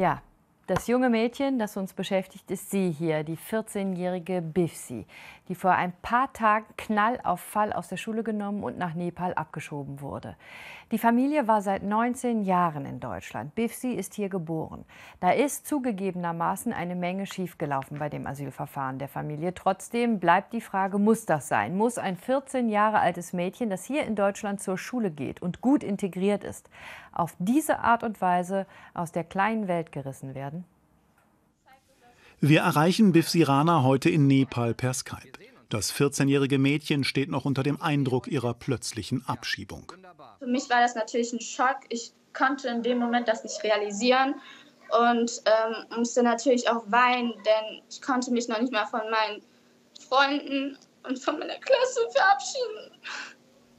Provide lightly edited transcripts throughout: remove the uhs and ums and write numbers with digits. Ja, das junge Mädchen, das uns beschäftigt, ist sie hier, die 14-jährige Bivsi, die vor ein paar Tagen Knall auf Fall aus der Schule genommen und nach Nepal abgeschoben wurde. Die Familie war seit 19 Jahren in Deutschland. Bivsi ist hier geboren. Da ist zugegebenermaßen eine Menge schiefgelaufen bei dem Asylverfahren der Familie. Trotzdem bleibt die Frage, muss das sein? Muss ein 14 Jahre altes Mädchen, das hier in Deutschland zur Schule geht und gut integriert ist, auf diese Art und Weise aus der kleinen Welt gerissen werden? Wir erreichen Bivsi Rana heute in Nepal per Skype. Das 14-jährige Mädchen steht noch unter dem Eindruck ihrer plötzlichen Abschiebung. Für mich war das natürlich ein Schock. Ich konnte in dem Moment das nicht realisieren und musste natürlich auch weinen, denn ich konnte mich noch nicht mal von meinen Freunden und von meiner Klasse verabschieden.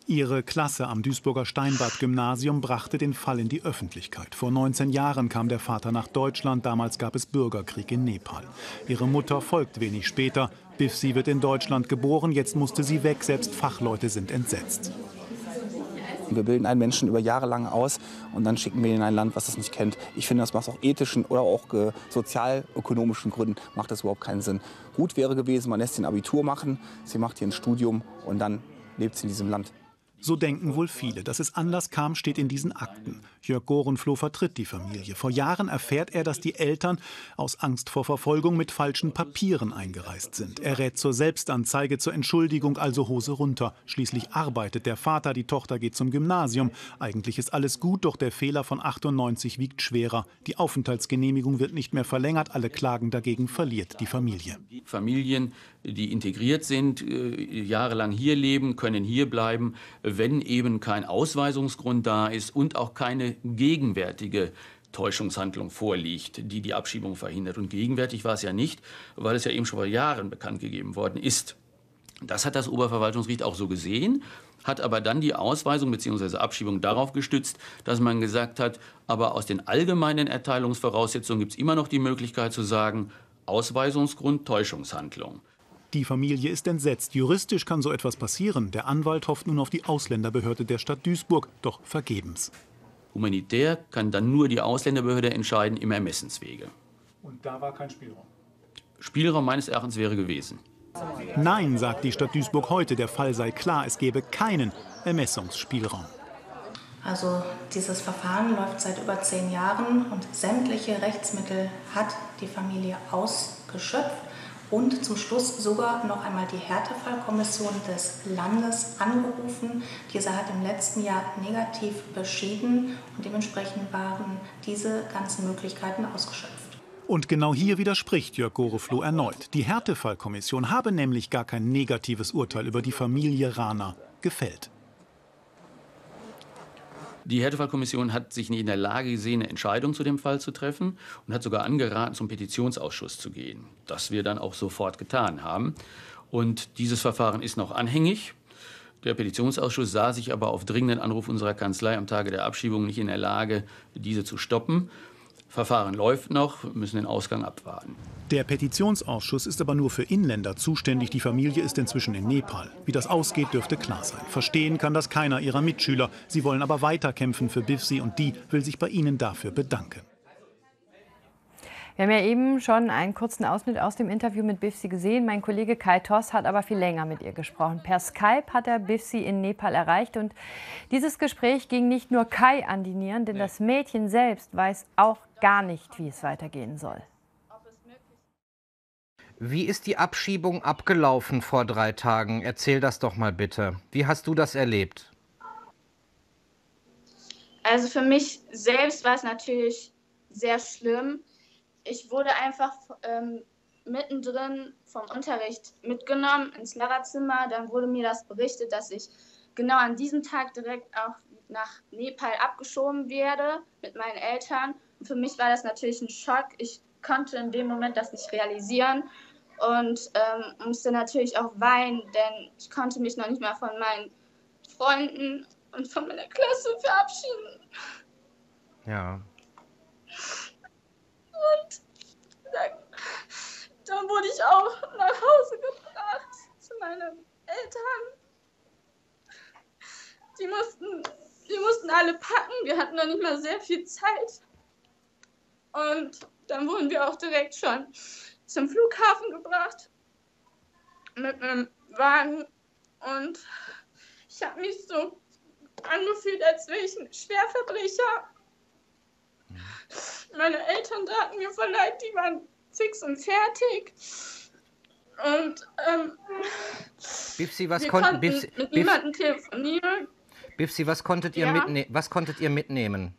Ihre Klasse am Duisburger Steinbad-Gymnasium brachte den Fall in die Öffentlichkeit. Vor 19 Jahren kam der Vater nach Deutschland. Damals gab es Bürgerkrieg in Nepal. Ihre Mutter folgt wenig später. Bivsi wird in Deutschland geboren. Jetzt musste sie weg. Selbst Fachleute sind entsetzt. Wir bilden einen Menschen über Jahre lang aus und dann schicken wir ihn in ein Land, was das nicht kennt. Ich finde, das macht aus ethischen oder auch sozialökonomischen Gründen macht das überhaupt keinen Sinn. Gut wäre gewesen, man lässt sie ein Abitur machen. Sie macht hier ein Studium und dann lebt sie in diesem Land. So denken wohl viele. Dass es anders kam, steht in diesen Akten. Jörg Gorenflo vertritt die Familie. Vor Jahren erfährt er, dass die Eltern aus Angst vor Verfolgung mit falschen Papieren eingereist sind. Er rät zur Selbstanzeige, zur Entschuldigung, also Hose runter. Schließlich arbeitet der Vater, die Tochter geht zum Gymnasium. Eigentlich ist alles gut, doch der Fehler von 98 wiegt schwerer. Die Aufenthaltsgenehmigung wird nicht mehr verlängert. Alle Klagen dagegen verliert die Familie. Familien, die integriert sind, jahrelang hier leben, können hier bleiben, wenn eben kein Ausweisungsgrund da ist und auch keine gegenwärtige Täuschungshandlung vorliegt, die die Abschiebung verhindert. Und gegenwärtig war es ja nicht, weil es ja eben schon vor Jahren bekannt gegeben worden ist. Das hat das Oberverwaltungsgericht auch so gesehen, hat aber dann die Ausweisung bzw. Abschiebung darauf gestützt, dass man gesagt hat, aber aus den allgemeinen Erteilungsvoraussetzungen gibt es immer noch die Möglichkeit zu sagen, Ausweisungsgrund, Täuschungshandlung. Die Familie ist entsetzt. Juristisch kann so etwas passieren. Der Anwalt hofft nun auf die Ausländerbehörde der Stadt Duisburg, doch vergebens. Humanitär kann dann nur die Ausländerbehörde entscheiden im Ermessenswege. Und da war kein Spielraum? Spielraum meines Erachtens wäre gewesen. Nein, sagt die Stadt Duisburg heute. Der Fall sei klar, es gebe keinen Ermessungsspielraum. Also dieses Verfahren läuft seit über 10 Jahren und sämtliche Rechtsmittel hat die Familie ausgeschöpft. Und zum Schluss sogar noch einmal die Härtefallkommission des Landes angerufen. Diese hat im letzten Jahr negativ beschieden und dementsprechend waren diese ganzen Möglichkeiten ausgeschöpft. Und genau hier widerspricht Jörg Gorenflo erneut. Die Härtefallkommission habe nämlich gar kein negatives Urteil über die Familie Rana gefällt. Die Härtefallkommission hat sich nicht in der Lage gesehen, eine Entscheidung zu dem Fall zu treffen und hat sogar angeraten, zum Petitionsausschuss zu gehen. Das wir dann auch sofort getan haben. Und dieses Verfahren ist noch anhängig. Der Petitionsausschuss sah sich aber auf dringenden Anruf unserer Kanzlei am Tage der Abschiebung nicht in der Lage, diese zu stoppen. Verfahren läuft noch, wir müssen den Ausgang abwarten. Der Petitionsausschuss ist aber nur für Inländer zuständig. Die Familie ist inzwischen in Nepal. Wie das ausgeht, dürfte klar sein. Verstehen kann das keiner ihrer Mitschüler. Sie wollen aber weiterkämpfen für Bivsi und die will sich bei ihnen dafür bedanken. Wir haben ja eben schon einen kurzen Ausschnitt aus dem Interview mit Bivsi gesehen. Mein Kollege Kai Toss hat aber viel länger mit ihr gesprochen. Per Skype hat er Bivsi in Nepal erreicht. Und dieses Gespräch ging nicht nur Kai an die Nieren, denn das Mädchen selbst weiß auch gar nicht, wie es weitergehen soll. Wie ist die Abschiebung abgelaufen vor 3 Tagen? Erzähl das doch mal bitte. Wie hast du das erlebt? Also für mich selbst war es natürlich sehr schlimm. Ich wurde einfach mittendrin vom Unterricht mitgenommen ins Lehrerzimmer. Dann wurde mir das berichtet, dass ich genau an diesem Tag direkt auch nach Nepal abgeschoben werde mit meinen Eltern. Und für mich war das natürlich ein Schock. Ich konnte in dem Moment das nicht realisieren und musste natürlich auch weinen, denn ich konnte mich noch nicht mal von meinen Freunden und von meiner Klasse verabschieden. Ja. Und dann wurde ich auch nach Hause gebracht zu meinen Eltern. Die mussten alle packen, wir hatten noch nicht mal sehr viel Zeit. Und dann wurden wir auch direkt schon zum Flughafen gebracht mit einem Wagen. Und ich habe mich so angefühlt, als wäre ich ein Schwerverbrecher. Meine Eltern taten mir verleid, die waren fix und fertig. Und Bivsi, was wir konnten mit niemandem telefonieren. Bivsi, was konntet ihr mitnehmen?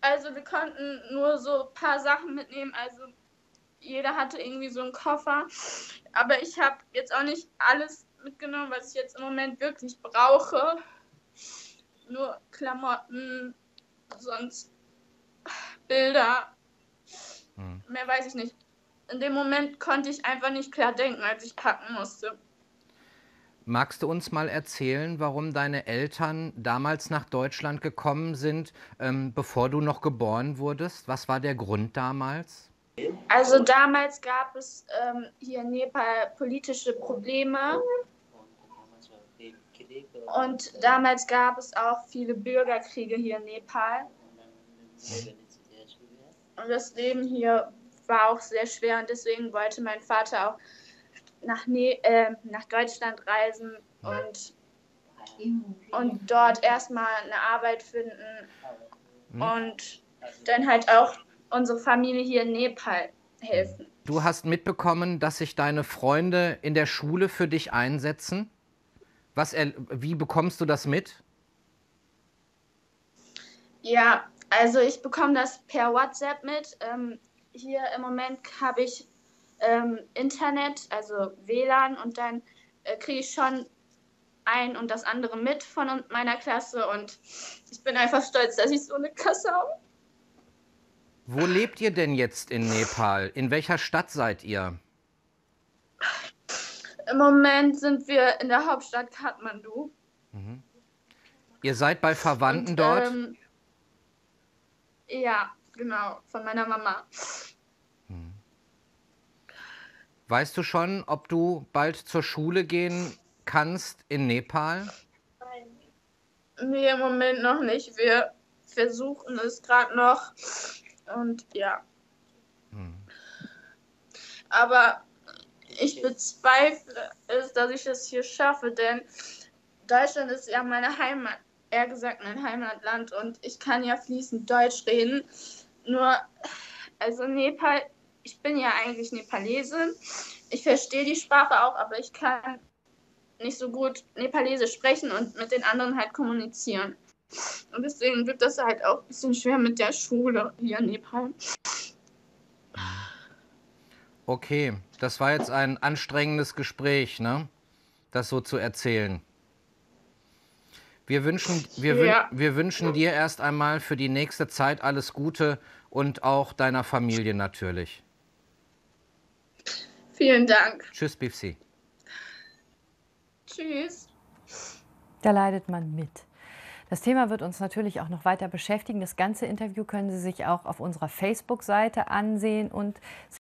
Also wir konnten nur so ein paar Sachen mitnehmen, also jeder hatte irgendwie so einen Koffer. Aber ich habe jetzt auch nicht alles mitgenommen, was ich jetzt im Moment wirklich brauche. Nur Klamotten, sonst Bilder, mehr weiß ich nicht. In dem Moment konnte ich einfach nicht klar denken, als ich packen musste. Magst du uns mal erzählen, warum deine Eltern damals nach Deutschland gekommen sind, bevor du noch geboren wurdest? Was war der Grund damals? Also damals gab es hier in Nepal politische Probleme. Und damals gab es auch viele Bürgerkriege hier in Nepal. Und das Leben hier war auch sehr schwer und deswegen wollte mein Vater auch nach Deutschland reisen und dort erstmal eine Arbeit finden und dann halt auch unsere Familie hier in Nepal helfen. Du hast mitbekommen, dass sich deine Freunde in der Schule für dich einsetzen? Wie bekommst du das mit? Ja, also ich bekomme das per WhatsApp mit. Hier im Moment habe ich Internet, also WLAN, und dann kriege ich schon ein und das andere mit von meiner Klasse und ich bin einfach stolz, dass ich so eine Klasse habe. Wo lebt ihr denn jetzt in Nepal? In welcher Stadt seid ihr? Im Moment sind wir in der Hauptstadt Kathmandu. Mhm. Ihr seid bei Verwandten dort? Ja, genau, von meiner Mama. Mhm. Weißt du schon, ob du bald zur Schule gehen kannst in Nepal? Nee, im Moment noch nicht. Wir versuchen es gerade noch. Und ja. Mhm. Aber ich bezweifle es, dass ich es hier schaffe, denn Deutschland ist ja meine Heimat, eher gesagt mein Heimatland, und ich kann ja fließend Deutsch reden. Nur, also Nepal, ich bin ja eigentlich Nepalesin, ich verstehe die Sprache auch, aber ich kann nicht so gut Nepalesisch sprechen und mit den anderen halt kommunizieren. Und deswegen wird das halt auch ein bisschen schwer mit der Schule hier in Nepal. Okay, das war jetzt ein anstrengendes Gespräch, ne? Das so zu erzählen. Wir wünschen dir erst einmal für die nächste Zeit alles Gute und auch deiner Familie natürlich. Vielen Dank. Tschüss, Bivsi. Tschüss. Da leidet man mit. Das Thema wird uns natürlich auch noch weiter beschäftigen. Das ganze Interview können Sie sich auch auf unserer Facebook-Seite ansehen und